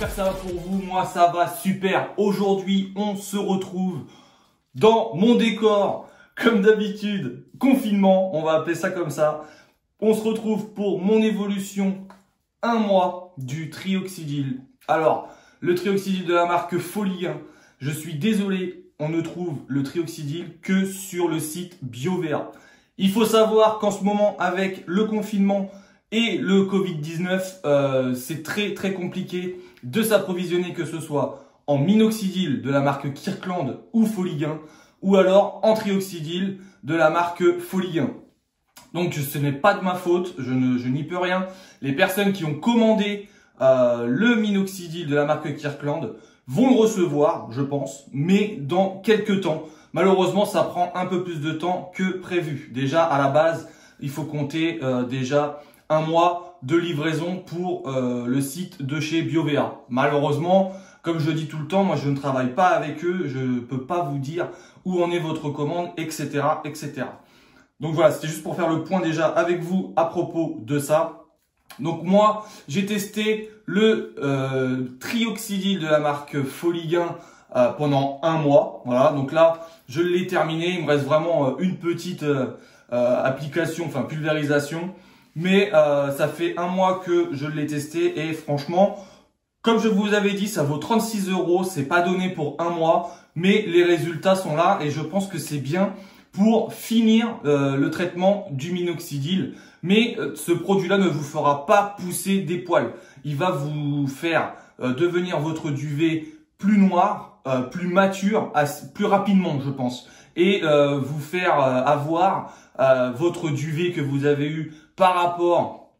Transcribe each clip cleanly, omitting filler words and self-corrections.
j'espère que ça va pour vous. Moi, ça va super. Aujourd'hui, on se retrouve dans mon décor, comme d'habitude, confinement, on va appeler ça comme ça. On se retrouve pour mon évolution, un mois du Trioxidil. Alors, le Trioxidil de la marque Foligain, je suis désolé, on ne trouve le Trioxidil que sur le site Biovea. Il faut savoir qu'en ce moment, avec le confinement et le Covid-19, c'est très compliqué de s'approvisionner, que ce soit en minoxidil de la marque Kirkland ou Foligain, ou alors en trioxydil de la marque Foligain. Donc ce n'est pas de ma faute, je n'y peux rien. Les personnes qui ont commandé le minoxidil de la marque Kirkland vont le recevoir, je pense, mais dans quelques temps. Malheureusement, ça prend un peu plus de temps que prévu. Déjà, à la base, il faut compter déjà un mois de livraison pour le site de chez Biovea. Malheureusement, comme je dis tout le temps, moi je ne travaille pas avec eux, je ne peux pas vous dire où en est votre commande, etc. etc. Donc voilà, c'était juste pour faire le point déjà avec vous à propos de ça. Donc moi, j'ai testé le trioxydil de la marque Foligain pendant un mois. Voilà, donc là, je l'ai terminé. Il me reste vraiment une petite application, enfin pulvérisation. Mais ça fait un mois que je l'ai testé et franchement, comme je vous avais dit, ça vaut 36 €. C'est pas donné pour un mois, mais les résultats sont là et je pense que c'est bien pour finir le traitement du minoxidil. Mais ce produit-là ne vous fera pas pousser des poils. Il va vous faire devenir votre duvet plus noir, plus mature, plus rapidement, je pense, et vous faire avoir votre duvet que vous avez eu par rapport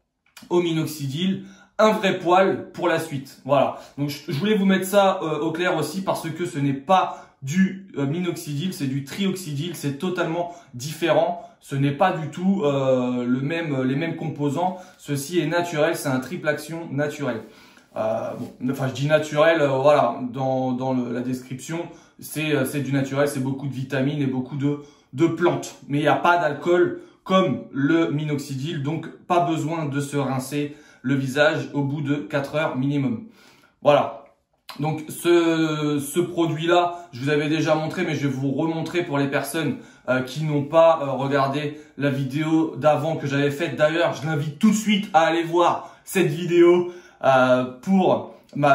au minoxidil, un vrai poil pour la suite. Voilà, donc je voulais vous mettre ça au clair aussi parce que ce n'est pas du minoxidil, c'est du trioxydil, c'est totalement différent. Ce n'est pas du tout les mêmes composants. Ceci est naturel, c'est un triple action naturel. Bon, enfin, je dis naturel, voilà, dans la description, c'est du naturel, c'est beaucoup de vitamines et beaucoup de plantes. Mais il n'y a pas d'alcool comme le minoxidil, donc pas besoin de se rincer le visage au bout de 4 heures minimum. Voilà, donc ce produit-là, je vous avais déjà montré, mais je vais vous remontrer pour les personnes qui n'ont pas regardé la vidéo d'avant que j'avais faite. D'ailleurs, je l'invite tout de suite à aller voir cette vidéo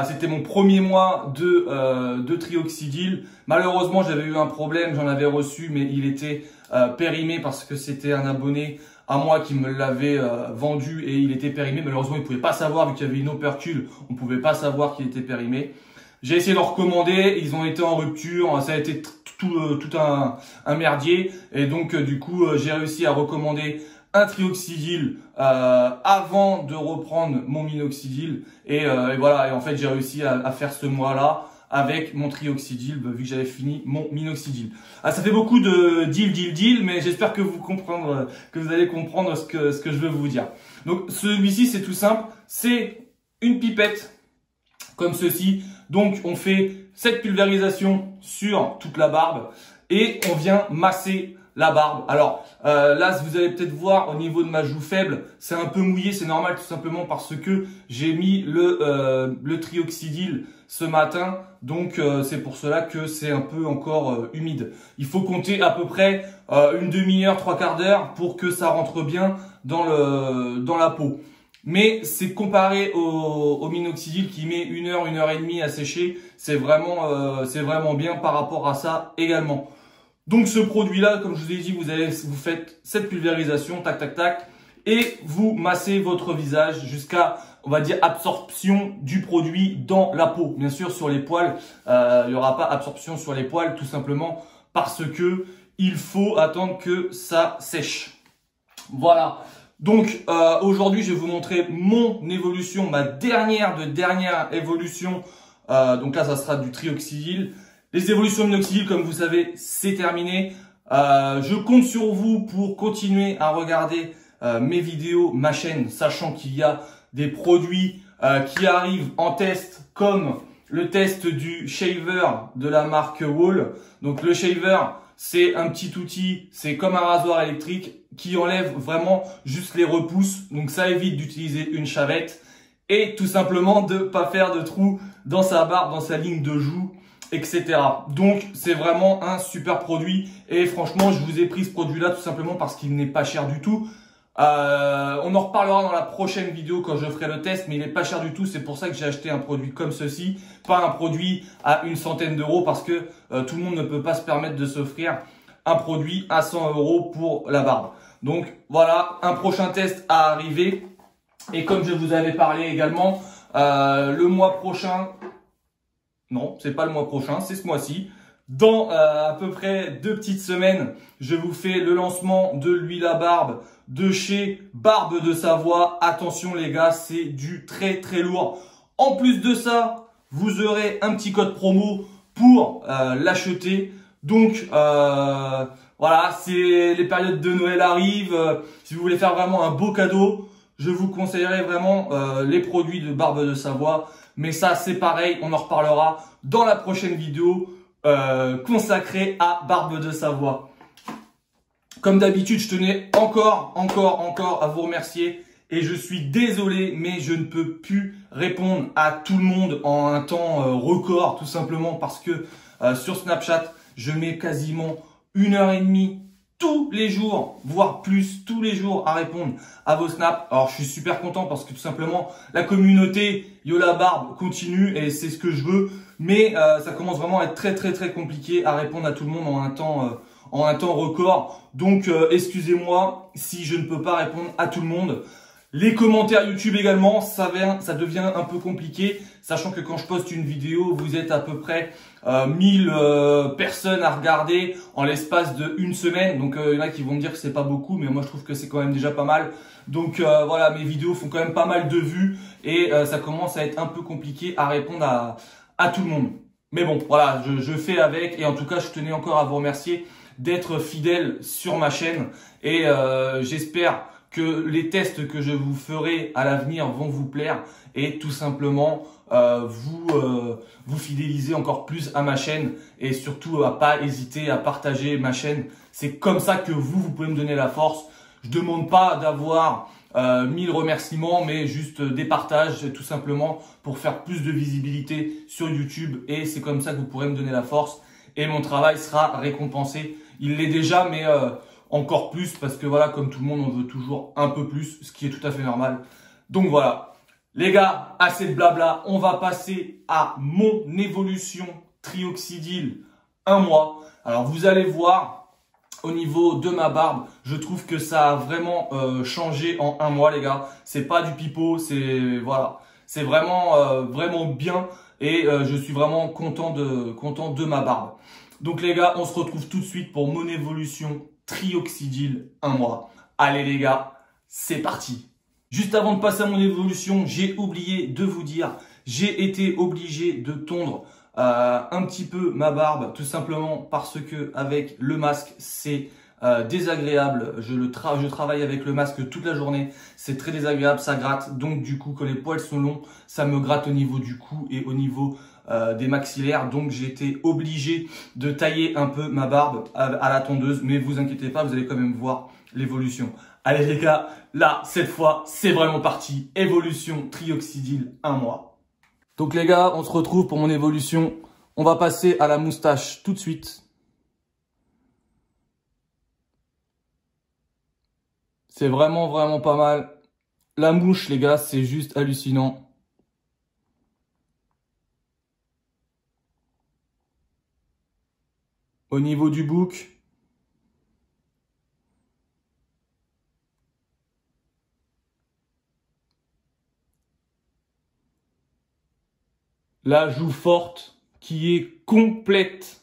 c'était mon premier mois de trioxydil. Malheureusement, j'avais eu un problème, j'en avais reçu, mais il était périmé parce que c'était un abonné à moi qui me l'avait vendu et il était périmé. Malheureusement, il ne pouvait pas savoir, vu qu'il y avait une opercule, on ne pouvait pas savoir qu'il était périmé. J'ai essayé de leur recommander, ils ont été en rupture, ça a été tout un merdier. Et donc, du coup, j'ai réussi à recommander un trioxydil avant de reprendre mon minoxidil et voilà, et en fait j'ai réussi à faire ce mois là avec mon trioxydil, vu que j'avais fini mon minoxidil. Ah, ça fait beaucoup de deal, mais j'espère que vous allez comprendre ce que je veux vous dire. Donc celui-ci, c'est tout simple, c'est une pipette comme ceci. Donc on fait cette pulvérisation sur toute la barbe et on vient masser la barbe. Alors là, vous allez peut-être voir au niveau de ma joue faible, c'est un peu mouillé, c'est normal, tout simplement parce que j'ai mis le trioxydil ce matin, donc c'est pour cela que c'est un peu encore humide. Il faut compter à peu près une demi-heure, trois quarts d'heure pour que ça rentre bien dans la peau. Mais c'est comparé au minoxidil qui met une heure et demie à sécher, c'est vraiment bien par rapport à ça également. Donc ce produit-là, comme je vous ai dit, vous faites cette pulvérisation, tac, tac, tac, et vous massez votre visage jusqu'à, on va dire, absorption du produit dans la peau. Bien sûr, sur les poils, il n'y aura pas absorption sur les poils, tout simplement parce que il faut attendre que ça sèche. Voilà. Donc aujourd'hui, je vais vous montrer mon évolution, ma dernière évolution. Donc là, ça sera du trioxydil. Les évolutions minoxidil, comme vous savez, c'est terminé. Je compte sur vous pour continuer à regarder mes vidéos, ma chaîne, sachant qu'il y a des produits qui arrivent en test, comme le test du shaver de la marque Wall. Donc le shaver, c'est un petit outil, c'est comme un rasoir électrique qui enlève vraiment juste les repousses. Donc ça évite d'utiliser une shavette. et tout simplement de ne pas faire de trous dans sa barbe, dans sa ligne de joue, etc. Donc c'est vraiment un super produit et franchement je vous ai pris ce produit là tout simplement parce qu'il n'est pas cher du tout. On en reparlera dans la prochaine vidéo quand je ferai le test, mais il n'est pas cher du tout. C'est pour ça que j'ai acheté un produit comme ceci, pas un produit à une centaine d'euros, parce que tout le monde ne peut pas se permettre de s'offrir un produit à 100 € pour la barbe. Donc voilà, un prochain test à arriver. Et comme je vous avais parlé également, le mois prochain, non, c'est pas le mois prochain, c'est ce mois-ci. Dans à peu près 2 petites semaines, je vous fais le lancement de l'huile à barbe de chez Barbe de Savoie. Attention les gars, c'est du très très lourd. En plus de ça, vous aurez un petit code promo pour l'acheter. Donc voilà, c'est les périodes de Noël arrivent. Si vous voulez faire vraiment un beau cadeau, je vous conseillerais vraiment les produits de Barbe de Savoie. Mais ça c'est pareil, on en reparlera dans la prochaine vidéo consacrée à Barbe de Savoie. Comme d'habitude, je tenais encore à vous remercier. Et je suis désolé, mais je ne peux plus répondre à tout le monde en un temps record, tout simplement parce que sur Snapchat, je mets quasiment 1h30 tous les jours, voire plus tous les jours, à répondre à vos snaps. Alors je suis super content parce que tout simplement la communauté Yo La Barbe continue et c'est ce que je veux. Mais ça commence vraiment à être très très très compliqué à répondre à tout le monde en un temps record. Donc excusez-moi si je ne peux pas répondre à tout le monde. Les commentaires YouTube également, ça devient un peu compliqué, sachant que quand je poste une vidéo, vous êtes à peu près 1000 personnes à regarder en l'espace de 1 semaine. Donc il y en a qui vont me dire que c'est pas beaucoup, mais moi je trouve que c'est quand même déjà pas mal. Donc voilà, mes vidéos font quand même pas mal de vues et ça commence à être un peu compliqué à répondre à tout le monde. Mais bon, voilà, je fais avec et en tout cas, je tenais encore à vous remercier d'être fidèles sur ma chaîne et j'espère que les tests que je vous ferai à l'avenir vont vous plaire et tout simplement vous fidéliser encore plus à ma chaîne et surtout à pas hésiter à partager ma chaîne. C'est comme ça que vous pouvez me donner la force. Je demande pas d'avoir 1000 remerciements, mais juste des partages tout simplement pour faire plus de visibilité sur YouTube et c'est comme ça que vous pourrez me donner la force et mon travail sera récompensé. Il l'est déjà, mais encore plus parce que voilà, comme tout le monde, on veut toujours un peu plus, ce qui est tout à fait normal. Donc voilà, les gars, assez de blabla, on va passer à mon évolution Trioxidil 1 mois. Alors vous allez voir, au niveau de ma barbe, je trouve que ça a vraiment changé en 1 mois, les gars. C'est pas du pipeau, c'est voilà, c'est vraiment vraiment bien et je suis vraiment content de ma barbe. Donc les gars, on se retrouve tout de suite pour mon évolution Trioxidil 1 mois. Allez les gars, c'est parti. Juste avant de passer à mon évolution, j'ai oublié de vous dire, j'ai été obligé de tondre un petit peu ma barbe, tout simplement parce que avec le masque, c'est désagréable. Je travaille avec le masque toute la journée, c'est très désagréable, ça gratte. Donc du coup, quand les poils sont longs, ça me gratte au niveau du cou et au niveau des maxillaires, donc j'ai été obligé de tailler un peu ma barbe à la tondeuse, mais vous inquiétez pas, vous allez quand même voir l'évolution. Allez les gars, là cette fois c'est vraiment parti, évolution Trioxidil 1 mois. Donc les gars, on se retrouve pour mon évolution, on va passer à la moustache tout de suite. C'est vraiment vraiment pas mal, la mouche les gars, c'est juste hallucinant. Au niveau du bouc, la joue forte qui est complète,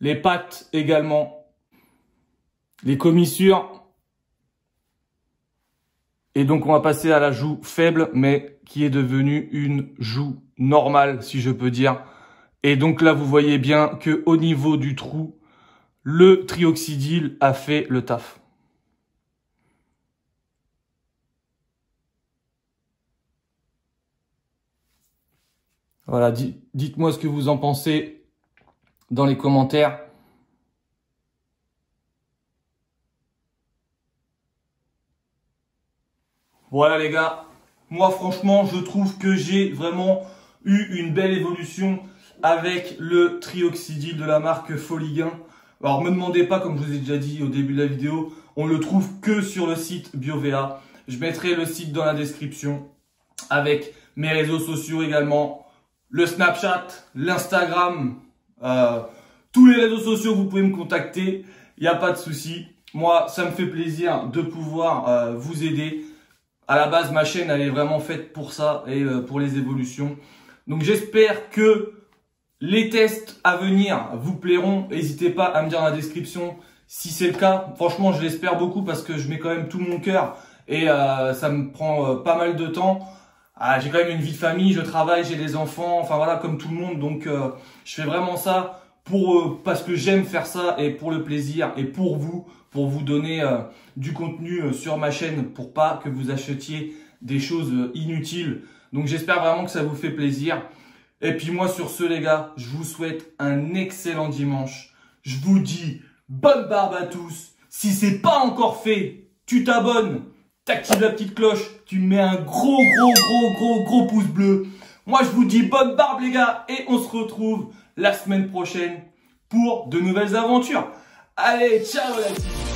les pattes également, les commissures. Et donc on va passer à la joue faible, mais qui est devenue une joue normale, si je peux dire. Et donc là, vous voyez bien que au niveau du trou, le Trioxidil a fait le taf. Voilà, dites-moi ce que vous en pensez dans les commentaires. Voilà les gars, Moi, franchement, je trouve que j'ai vraiment eu une belle évolution avec le Trioxidil de la marque Foligain. Alors, me demandez pas, comme je vous ai déjà dit au début de la vidéo, on le trouve que sur le site Biovea. Je mettrai le site dans la description avec mes réseaux sociaux également, le Snapchat, l'Instagram, tous les réseaux sociaux, vous pouvez me contacter, il n'y a pas de souci. Moi, ça me fait plaisir de pouvoir vous aider. À la base, ma chaîne, elle est vraiment faite pour ça et pour les évolutions. Donc, j'espère que les tests à venir vous plairont. N'hésitez pas à me dire dans la description si c'est le cas. Franchement, je l'espère beaucoup parce que je mets quand même tout mon cœur et ça me prend pas mal de temps. J'ai quand même une vie de famille, je travaille, j'ai des enfants, enfin voilà, comme tout le monde. Donc, je fais vraiment ça parce que j'aime faire ça et pour le plaisir et pour vous donner du contenu sur ma chaîne pour pas que vous achetiez des choses inutiles. Donc, j'espère vraiment que ça vous fait plaisir. Et puis, moi, sur ce, les gars, je vous souhaite un excellent dimanche. Je vous dis bonne barbe à tous. Si c'est pas encore fait, tu t'abonnes. T'actives la petite cloche, tu mets un gros pouce bleu. Moi, je vous dis bonne barbe, les gars, et on se retrouve la semaine prochaine pour de nouvelles aventures. Allez, ciao, la